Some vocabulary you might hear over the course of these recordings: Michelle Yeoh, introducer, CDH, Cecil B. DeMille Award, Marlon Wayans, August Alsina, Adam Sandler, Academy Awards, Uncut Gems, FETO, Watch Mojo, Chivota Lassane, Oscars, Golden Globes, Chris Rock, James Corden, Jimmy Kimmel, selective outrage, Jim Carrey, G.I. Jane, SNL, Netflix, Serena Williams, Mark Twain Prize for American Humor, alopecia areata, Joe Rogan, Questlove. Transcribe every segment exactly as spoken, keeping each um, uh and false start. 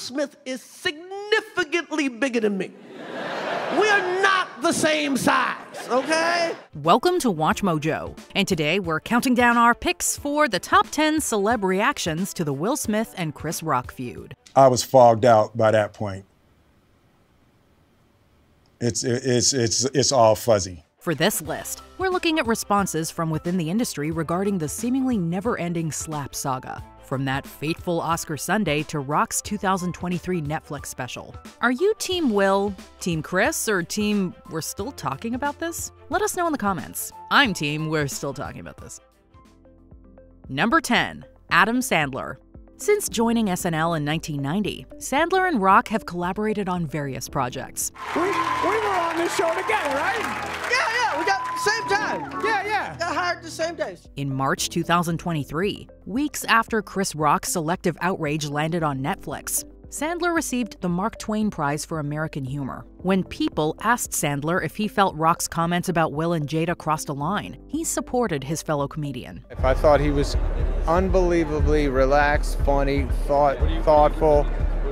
Smith is significantly bigger than me. We are not the same size, okay? Welcome to Watch Mojo. And today we're counting down our picks for the top ten celeb reactions to the Will Smith and Chris Rock feud. I was fogged out by that point. It's, it's, it's, it's all fuzzy. For this list, we're looking at responses from within the industry regarding the seemingly never-ending slap saga. From that fateful Oscar Sunday to Rock's two thousand twenty-three Netflix special. Are you Team Will, Team Chris, or Team We're Still Talking About This? Let us know in the comments. I'm Team We're Still Talking About This. Number ten. Adam Sandler. Since joining S N L in nineteen ninety, Sandler and Rock have collaborated on various projects. We, we were on this show together, right? Yeah, yeah, we got same time. Yeah, yeah. Got hired the same days. In March two thousand twenty-three, weeks after Chris Rock's Selective Outrage landed on Netflix, Sandler received the Mark Twain Prize for American Humor. When People asked Sandler if he felt Rock's comments about Will and Jada crossed a line, he supported his fellow comedian. If I thought he was unbelievably relaxed, funny, thought, thoughtful,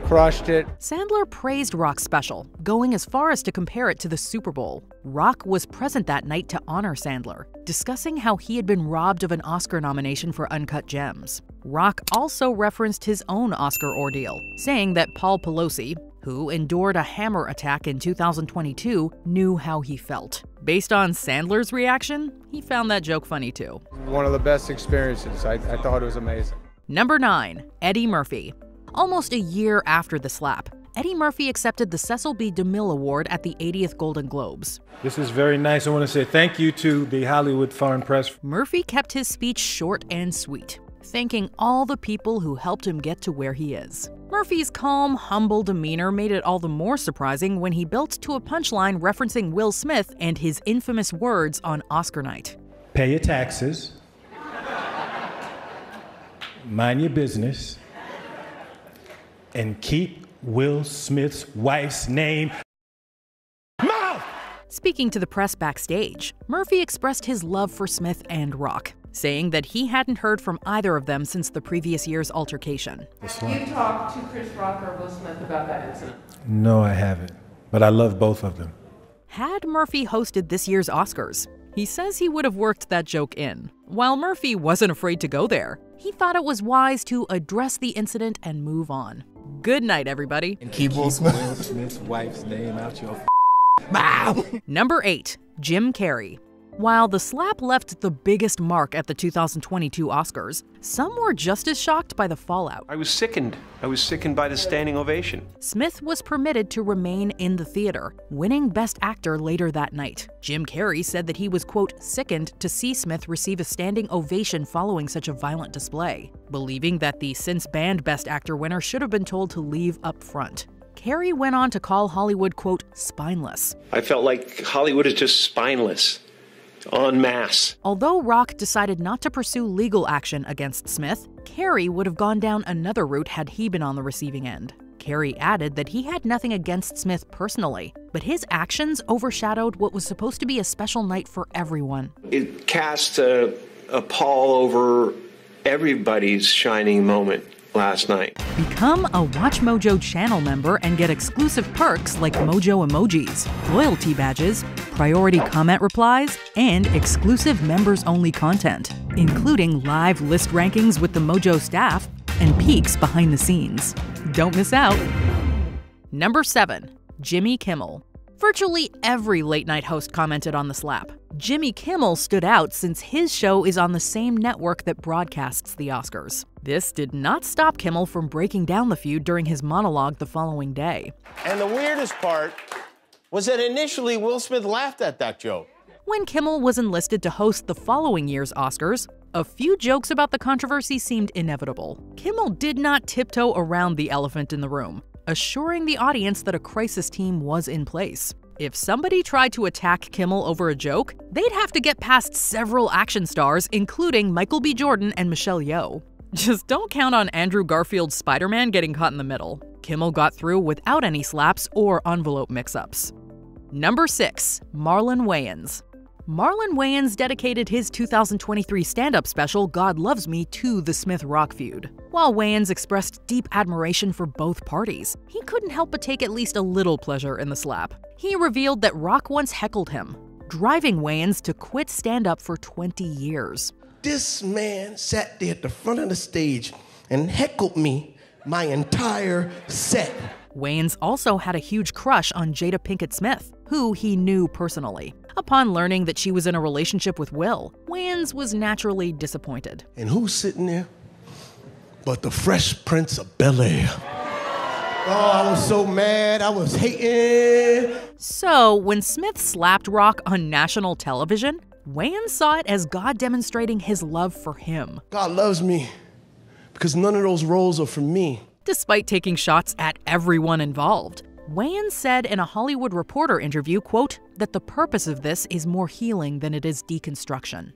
crushed it. Sandler praised Rock's special, going as far as to compare it to the Super Bowl. Rock was present that night to honor Sandler, discussing how he had been robbed of an Oscar nomination for Uncut Gems. Rock also referenced his own Oscar ordeal, saying that Paul Pelosi, who endured a hammer attack in two thousand twenty-two, knew how he felt. Based on Sandler's reaction, he found that joke funny too. One of the best experiences. I, I thought it was amazing. Number nine. Eddie Murphy. Almost a year after the slap, Eddie Murphy accepted the Cecil B. DeMille Award at the eightieth Golden Globes. This is very nice. I want to say thank you to the Hollywood Foreign Press. Murphy kept his speech short and sweet, thanking all the people who helped him get to where he is. Murphy's calm, humble demeanor made it all the more surprising when he built to a punchline referencing Will Smith and his infamous words on Oscar night. Pay your taxes, mind your business, and keep Will Smith's wife's name. Speaking to the press backstage, Murphy expressed his love for Smith and Rock, saying that he hadn't heard from either of them since the previous year's altercation. Have you talked to Chris Rock or Will Smith about that incident? No, I haven't, but I love both of them. Had Murphy hosted this year's Oscars, he says he would have worked that joke in. While Murphy wasn't afraid to go there, he thought it was wise to address the incident and move on. Good night, everybody. And keep Will Smith's wife's name out your mouth. Number eight, Jim Carrey. While the slap left the biggest mark at the two thousand twenty-two Oscars, some were just as shocked by the fallout. I was sickened. I was sickened by the standing ovation. Smith was permitted to remain in the theater, winning Best Actor later that night. Jim Carrey said that he was, quote, sickened to see Smith receive a standing ovation following such a violent display, believing that the since-banned Best Actor winner should have been told to leave up front. Carrey went on to call Hollywood, quote, spineless. I felt like Hollywood is just spineless. En masse. Although Rock decided not to pursue legal action against Smith, Carrey would have gone down another route had he been on the receiving end. Carrey added that he had nothing against Smith personally, but his actions overshadowed what was supposed to be a special night for everyone. It cast a, a pall over everybody's shining moment last night. Become a Watch Mojo channel member and get exclusive perks like Mojo emojis, loyalty badges, priority comment replies, and exclusive members-only content, including live list rankings with the Mojo staff and peeks behind the scenes. Don't miss out. Number seven, Jimmy Kimmel. Virtually every late-night host commented on the slap. Jimmy Kimmel stood out since his show is on the same network that broadcasts the Oscars. This did not stop Kimmel from breaking down the feud during his monologue the following day. And the weirdest part was that initially Will Smith laughed at that joke. When Kimmel was enlisted to host the following year's Oscars, a few jokes about the controversy seemed inevitable. Kimmel did not tiptoe around the elephant in the room, assuring the audience that a crisis team was in place. If somebody tried to attack Kimmel over a joke, they'd have to get past several action stars, including Michael B. Jordan and Michelle Yeoh. Just don't count on Andrew Garfield's Spider-Man getting caught in the middle. Kimmel got through without any slaps or envelope mix-ups. Number six, Marlon Wayans. Marlon Wayans dedicated his two thousand twenty-three stand-up special, God Loves Me, to the Smith-Rock feud. While Wayans expressed deep admiration for both parties, he couldn't help but take at least a little pleasure in the slap. He revealed that Rock once heckled him, driving Wayans to quit stand-up for twenty years. This man sat there at the front of the stage and heckled me my entire set. Wayans also had a huge crush on Jada Pinkett Smith, who he knew personally. Upon learning that she was in a relationship with Will, Wayans was naturally disappointed. And who's sitting there but the Fresh Prince of Bel-Air? Oh, I was so mad, I was hating. So when Smith slapped Rock on national television, Wayans saw it as God demonstrating his love for him. God loves me because none of those roles are for me. Despite taking shots at everyone involved, Wayans said in a Hollywood Reporter interview, quote, that the purpose of this is more healing than it is deconstruction.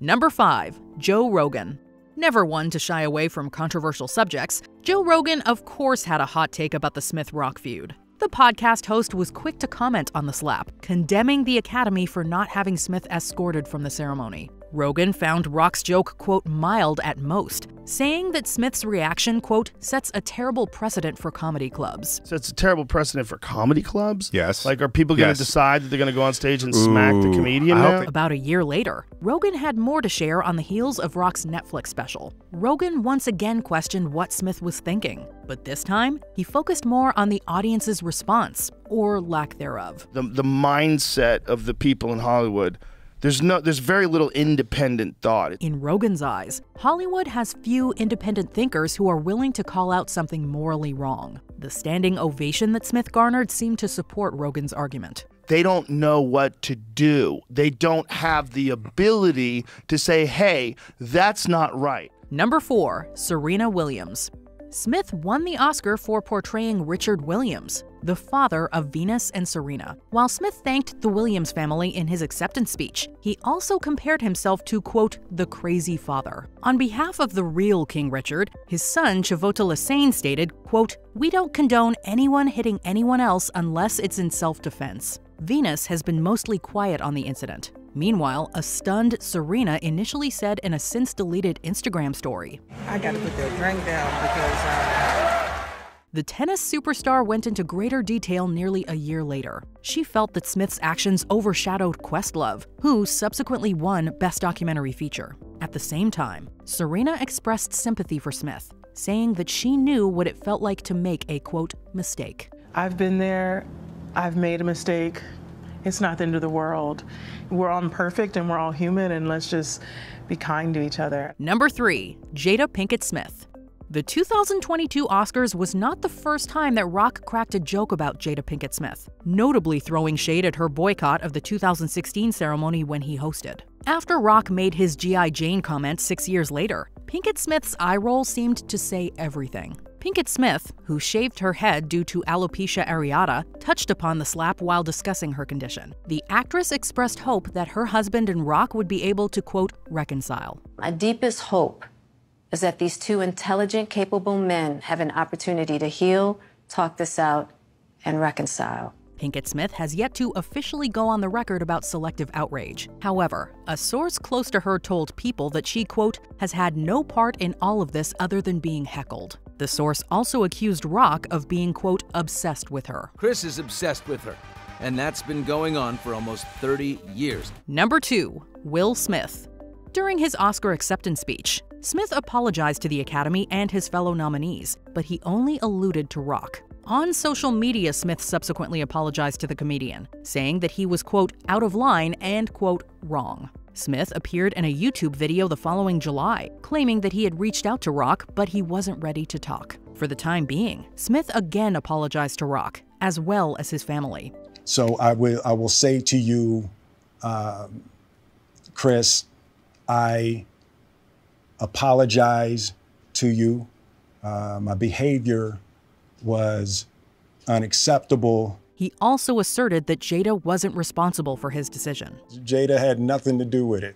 Number five, Joe Rogan. Never one to shy away from controversial subjects, Joe Rogan of course had a hot take about the Smith-Rock feud. The podcast host was quick to comment on the slap, condemning the Academy for not having Smith escorted from the ceremony. Rogan found Rock's joke, quote, mild at most, saying that Smith's reaction, quote, sets a terrible precedent for comedy clubs. So it's a terrible precedent for comedy clubs? Yes. Like, are people yes. going to decide that they're going to go on stage and Ooh, smack the comedian now? About a year later, Rogan had more to share on the heels of Rock's Netflix special. Rogan once again questioned what Smith was thinking, but this time, he focused more on the audience's response, or lack thereof. The, the mindset of the people in Hollywood. There's, no, there's very little independent thought. In Rogan's eyes, Hollywood has few independent thinkers who are willing to call out something morally wrong. The standing ovation that Smith garnered seemed to support Rogan's argument. They don't know what to do. They don't have the ability to say, hey, that's not right. Number four, Serena Williams. Smith won the Oscar for portraying Richard Williams, the father of Venus and Serena. While Smith thanked the Williams family in his acceptance speech, he also compared himself to, quote, the crazy father. On behalf of the real King Richard, his son Chivota Lassane stated, quote, we don't condone anyone hitting anyone else unless it's in self-defense. Venus has been mostly quiet on the incident. Meanwhile, a stunned Serena initially said in a since-deleted Instagram story, I gotta put that drink down because... Uh... The tennis superstar went into greater detail nearly a year later. She felt that Smith's actions overshadowed Questlove, who subsequently won Best Documentary Feature. At the same time, Serena expressed sympathy for Smith, saying that she knew what it felt like to make a, quote, mistake. I've been there, I've made a mistake. It's not the end of the world. We're all imperfect and we're all human, and let's just be kind to each other. Number three, Jada Pinkett Smith. The two thousand twenty-two Oscars was not the first time that Rock cracked a joke about Jada Pinkett Smith, notably throwing shade at her boycott of the two thousand sixteen ceremony when he hosted. After Rock made his G I Jane comment six years later, Pinkett Smith's eye roll seemed to say everything. Pinkett Smith, who shaved her head due to alopecia areata, touched upon the slap while discussing her condition. The actress expressed hope that her husband and Rock would be able to, quote, reconcile. My deepest hope is that these two intelligent, capable men have an opportunity to heal, talk this out, and reconcile. Pinkett Smith has yet to officially go on the record about selective outrage. However, a source close to her told People that she, quote, has had no part in all of this other than being heckled. The source also accused Rock of being, quote, obsessed with her. Chris is obsessed with her, and that's been going on for almost thirty years. Number two, Will Smith. During his Oscar acceptance speech, Smith apologized to the Academy and his fellow nominees, but he only alluded to Rock. On social media, Smith subsequently apologized to the comedian, saying that he was, quote, out of line and, quote, wrong. Smith appeared in a YouTube video the following July, claiming that he had reached out to Rock, but he wasn't ready to talk. For the time being, Smith again apologized to Rock, as well as his family. So I will, I will say to you, uh, Chris, I apologize to you. Uh, my behavior was unacceptable. He also asserted that Jada wasn't responsible for his decision. Jada had nothing to do with it.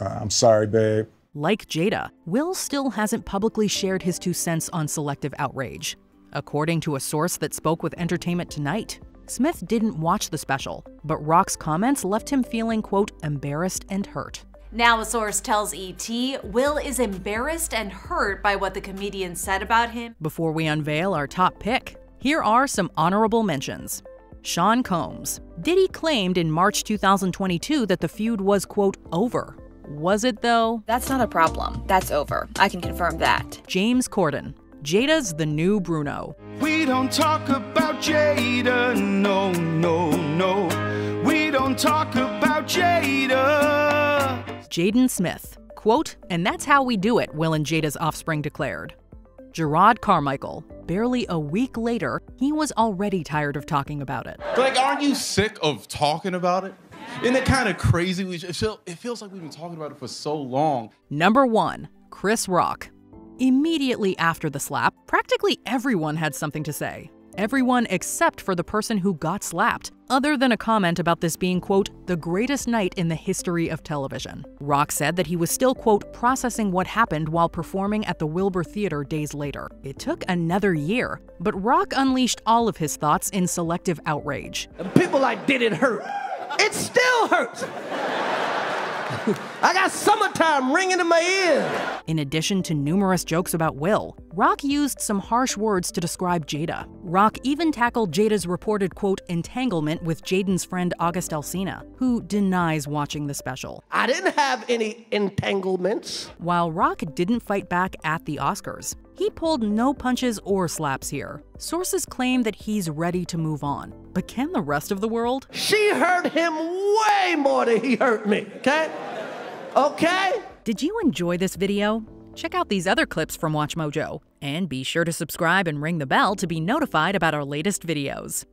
Uh, I'm sorry, babe. Like Jada, Will still hasn't publicly shared his two cents on selective outrage. According to a source that spoke with Entertainment Tonight, Smith didn't watch the special, but Rock's comments left him feeling, quote, embarrassed and hurt. Now a source tells E T, Will is embarrassed and hurt by what the comedian said about him. Before we unveil our top pick, here are some honorable mentions. Sean Combs. Diddy claimed in March two thousand twenty-two that the feud was, quote, over. Was it, though? That's not a problem. That's over. I can confirm that. James Corden. Jada's the new Bruno. We don't talk about Jada, no, no, no. We don't talk about Jada. Jaden Smith. Quote, and that's how we do it, Will and Jada's offspring declared. Gerard Carmichael. Barely a week later, he was already tired of talking about it. Like, aren't you sick of talking about it? Isn't it kind of crazy? We just, it feels like we've been talking about it for so long. Number one, Chris Rock. Immediately after the slap, practically everyone had something to say. Everyone except for the person who got slapped, other than a comment about this being, quote, the greatest night in the history of television. Rock said that he was still, quote, processing what happened while performing at the Wilbur Theater days later. It took another year, but Rock unleashed all of his thoughts in Selective Outrage. People like, did it hurt? It still hurts. I got summertime ringing in my ear. In addition to numerous jokes about Will, Rock used some harsh words to describe Jada. Rock even tackled Jada's reported, quote, entanglement with Jaden's friend August Alsina, who denies watching the special. I didn't have any entanglements. While Rock didn't fight back at the Oscars, he pulled no punches or slaps here. Sources claim that he's ready to move on. But can the rest of the world? She hurt him way more than he hurt me, okay? Okay? Did you enjoy this video? Check out these other clips from Watch Mojo. And be sure to subscribe and ring the bell to be notified about our latest videos.